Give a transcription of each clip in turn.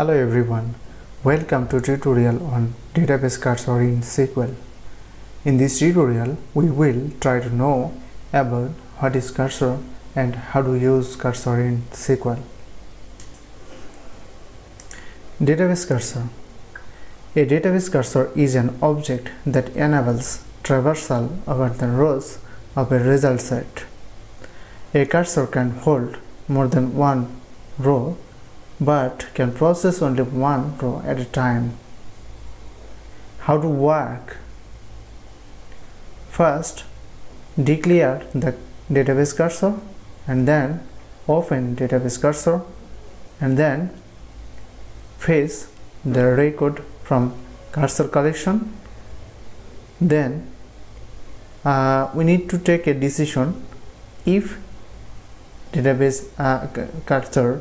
Hello everyone, welcome to tutorial on database cursor in SQL. In this tutorial, we will try to know about what is cursor and how to use cursor in SQL. Database cursor. A database cursor is an object that enables traversal over the rows of a result set. A cursor can hold more than one row, but can process only one row at a time. How to work? First, declare the database cursor, and then open database cursor, and then fetch the record from cursor collection. Then we need to take a decision if database cursor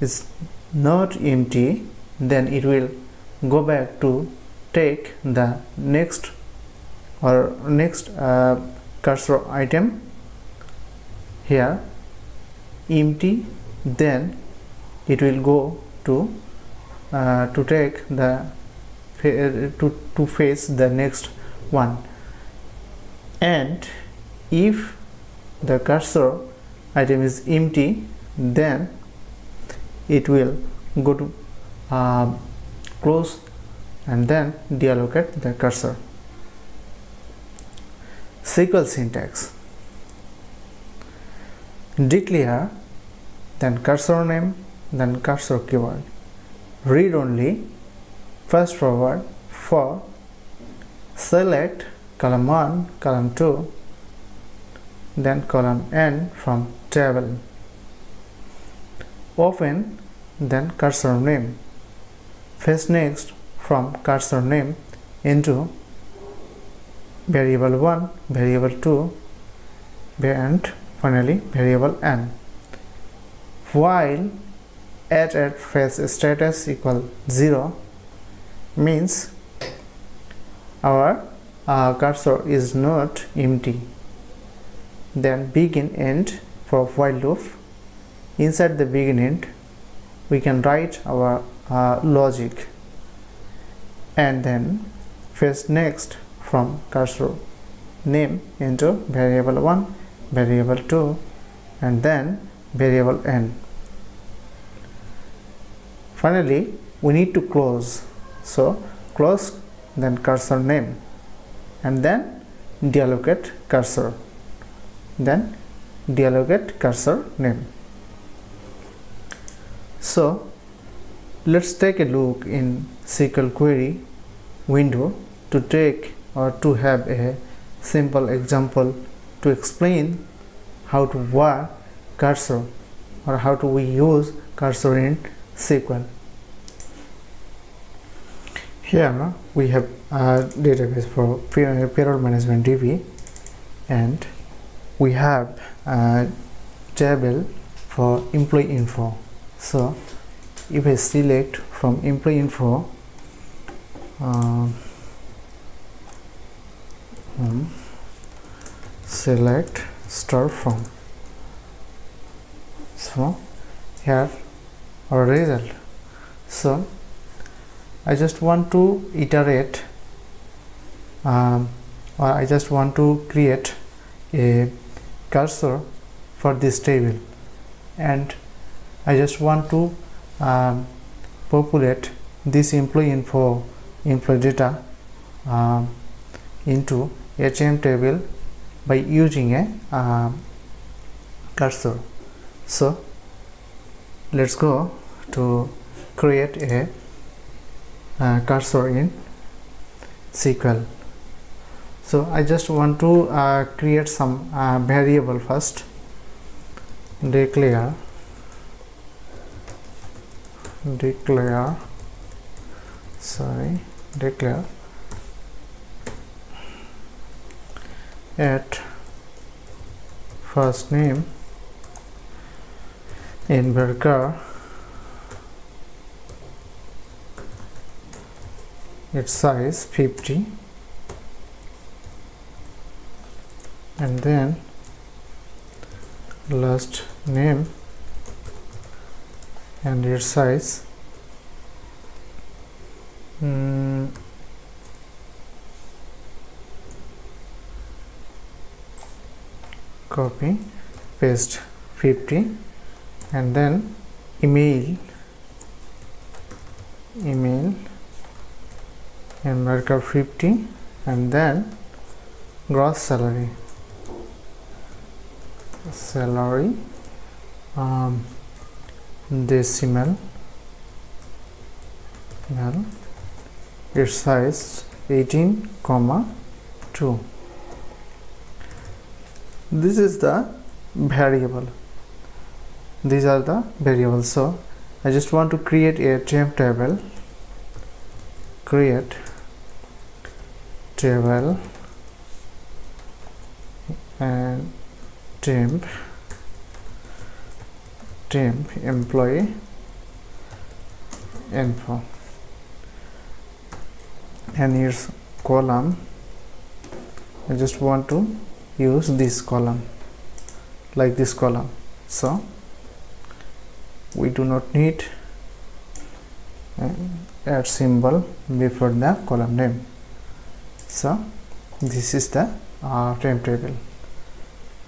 is not empty, then it will go back to take the next cursor item. Here empty, then it will go to face the next one. And if the cursor item is empty, then it will go to close and then deallocate the cursor. SQL syntax. Declare, then cursor name, then cursor keyword. Read only, fast forward, for, select column 1, column 2, then column n from table. Open, then cursor name, fetch next from cursor name into variable 1, variable 2, and finally variable n. While at fetch status equal 0 means our cursor is not empty. Then begin end for while loop. Inside the begin end, we can write our logic, and then fetch next from cursor name into variable 1, variable 2, and then variable n. Finally, we need to close. So close, then cursor name, and then deallocate cursor, then deallocate cursor name. So let's take a look in SQL query window to take or to have a simple example to explain how to work cursor or how do we use cursor in SQL. Here we have a database for payroll management db, and we have a table for employee info. So if I select from employee info, select star from, so here our result. So I just want to iterate, or I just want to create a cursor for this table, and I just want to populate this employee info employee data into HM table by using a cursor. So let's go to create a cursor in SQL. So I just want to create some variable first. Declare at first name NVARCHAR its size 50, and then last name and its size copy, paste 50, and then email and markup 50, and then gross salary decimal, well, its size 18,2. This is the variable. These are the variables. So I just want to create a temp table. Create table and temp employee info, and here's column. I just want to use this column, like this column, so we do not need add symbol before the column name. So this is the temp table.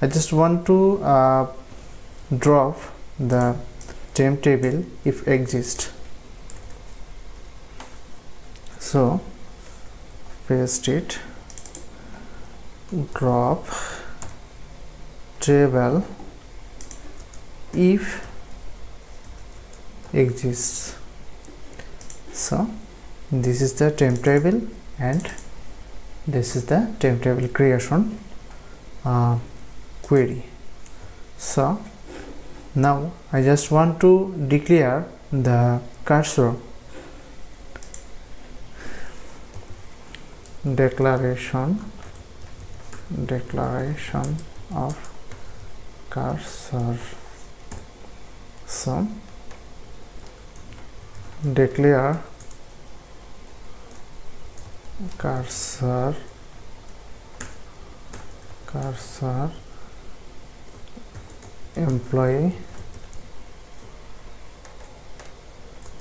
I just want to drop the temp table if exists, so paste it, drop table if exists. So this is the temp table, and this is the temp table creation query. So now I just want to declare the cursor declaration of cursor. So declare cursor employee,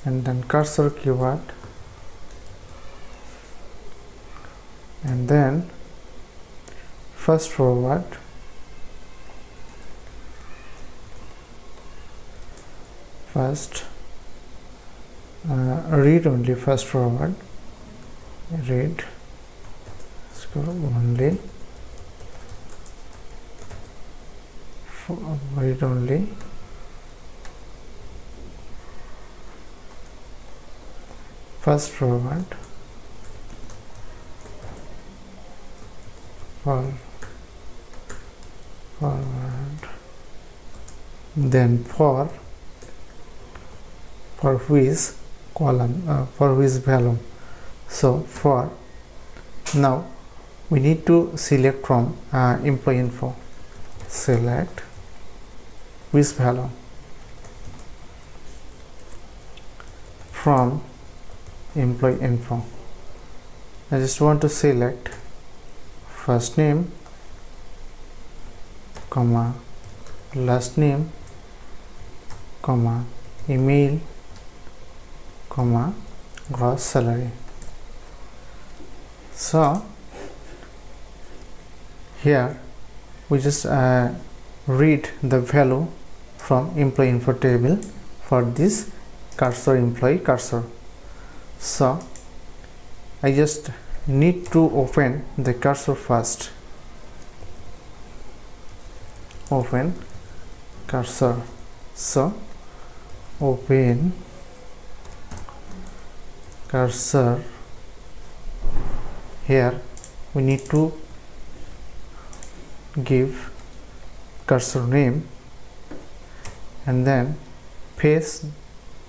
and then cursor keyword, and then fast forward, read only fast forward, read only, read only, fast forward, forward, then for which column, for which value. So for now we need to select from employee info, select which value from employee info. I just want to select first name, comma, last name, comma, email, comma, gross salary. So here we just read the value from employee info table for this cursor employee cursor. So I just need to open the cursor first, open cursor. So open cursor. Here we need to give cursor name, and then paste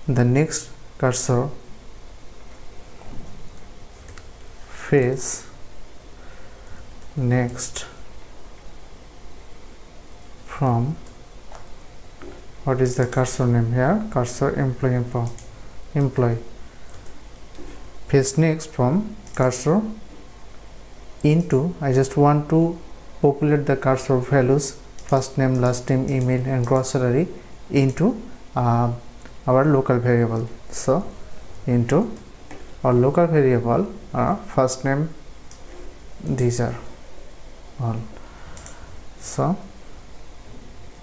the next cursor, face next from, what is the cursor name here, cursor employee info, employee, face next from cursor into, I just want to populate the cursor values first name, last name, email and gross salary into our local variable. So into or local variable first name, these are all. So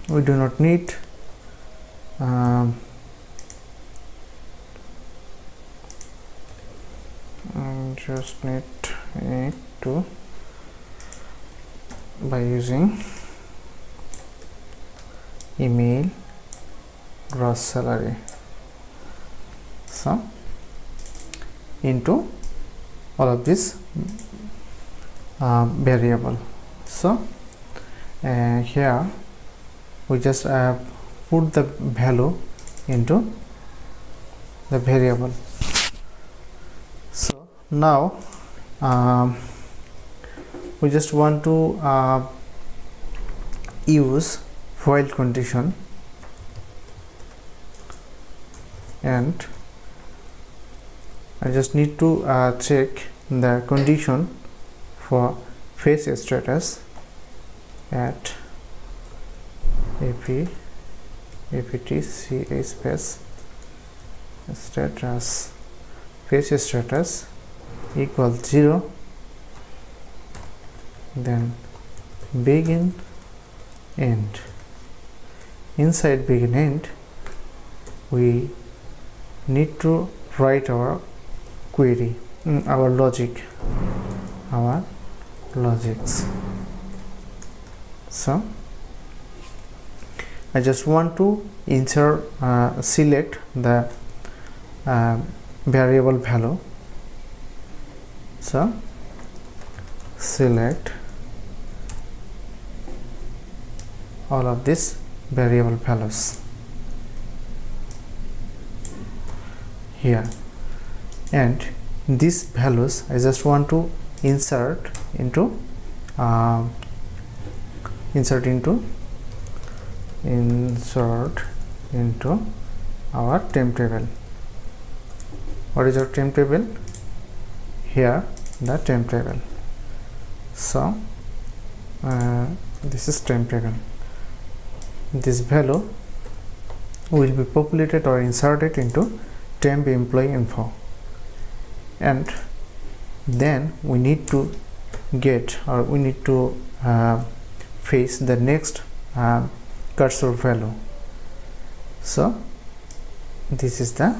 we do not need just need it to by using email gross salary so into all of this variable. So here we just put the value into the variable. So now we just want to use while condition and I just need to check the condition for fetch status at APTCH fetch status equal 0, then begin end. Inside begin end we need to write our query, our logics. So I just want to insert select the variable value. So select all of these variable values here, and these values I just want to insert into our temp table. What is our temp table? Here the temp table. So this is temp table. This value will be populated or inserted into temp employee info, and then we need to get or we need to fetch the next cursor value. So this is the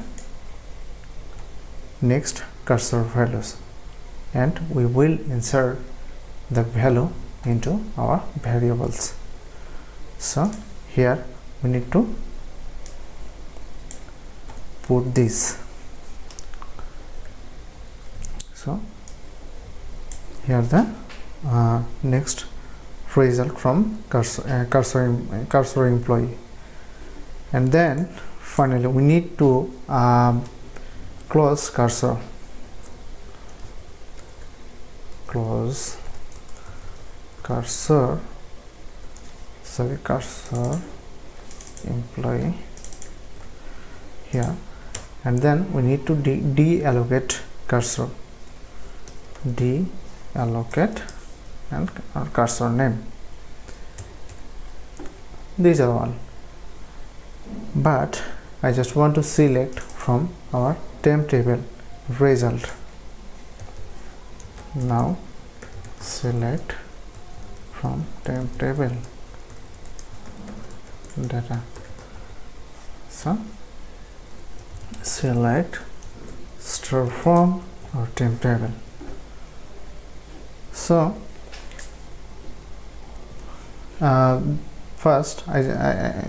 next cursor values, and we will insert the value into our variables. So here we need to put this. So here the next result from cursor employee, and then finally we need to close cursor. Close cursor, sorry, cursor employee here, and then we need to deallocate cursor, deallocate and our cursor name. These are all, but I just want to select from our temp table result. Now select from temp table data. So select star from our temp table. So first I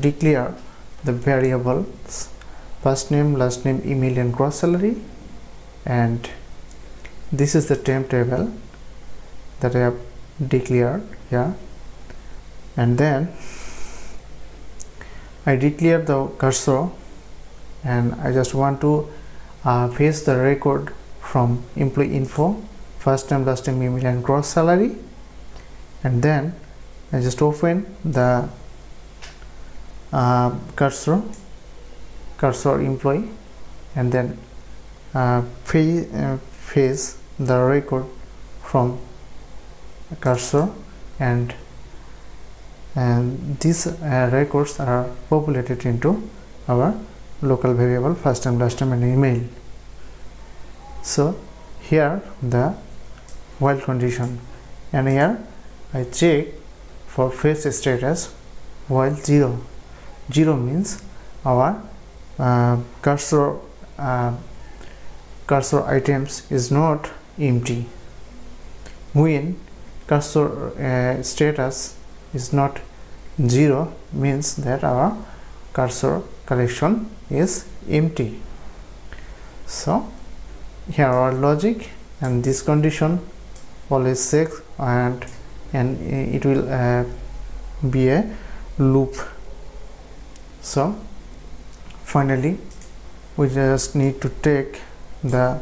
declare the variables first name, last name, email and gross salary, and this is the temp table that I have declared here, and then I declare the cursor, and I just want to fetch the record from employee info first name, last name, email and gross salary, and then I just open the cursor employee, and then fetch the record from cursor, and these records are populated into our local variable first name, last name and email. So here the while condition, and here I check for fetch status while 0 means our cursor items is not empty. When cursor status is not 0 means that our cursor collection is empty. So here our logic, and this condition always checks, and it will be a loop. So finally we just need to take the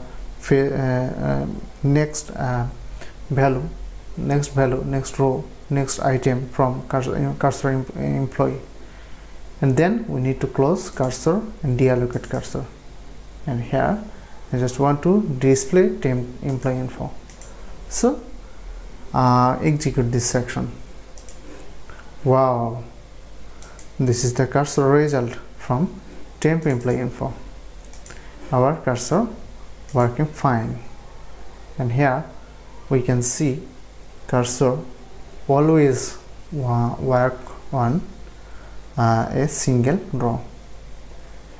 next row, next item from cursor employee, and then we need to close cursor and deallocate cursor. And here I just want to display temp employee info. So execute this section. Wow, this is the cursor result from temp employee info. Our cursor working fine, and here we can see cursor always work on a single row,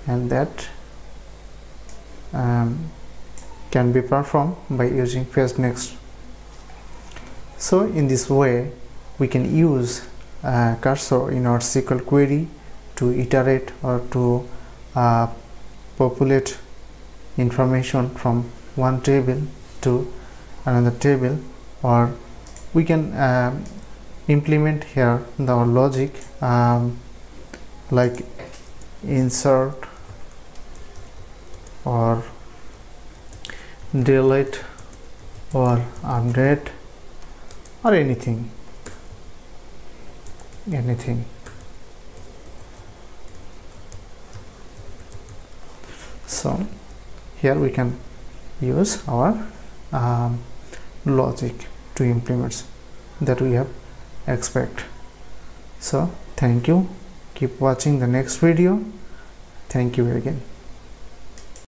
and that can be performed by using fetch next. So in this way we can use cursor in our SQL query to iterate or to populate information from one table to another table, or we can implement here the logic like insert or delete or update or anything. So here we can use our logic to implement that we have expect. So thank you, keep watching the next video. Thank you again.